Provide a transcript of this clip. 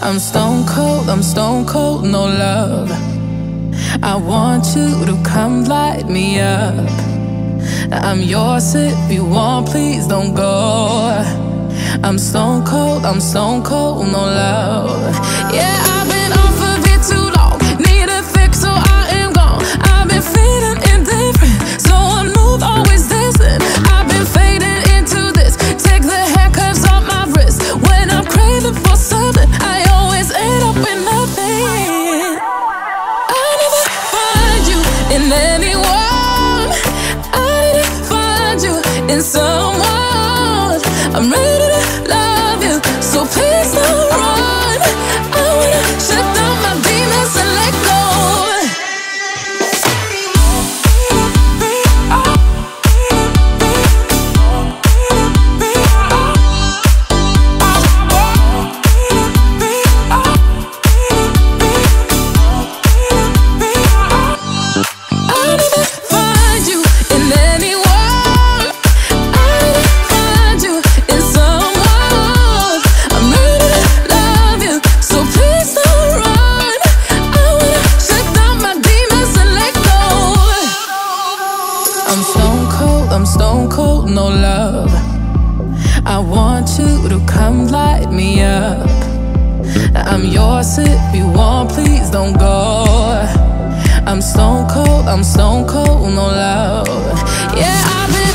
I'm stone cold, no love. I want you to come light me up. I'm yours if you want, please don't go. I'm stone cold, no love. Yeah, I've been off of it too long. Need a fix, so I am gone. I've been feeling indifferent, so unmoved, always distant. I've been fading into this. Take the handcuffs off my wrist. When I'm craving for something, I always end up with nothing. I never find you in anyone. I didn't find you in someone. I'm ready to love you, so please don't run. I wanna shut down my demons and let go. If you want, please don't go. I'm stone cold, no love. Yeah, I've been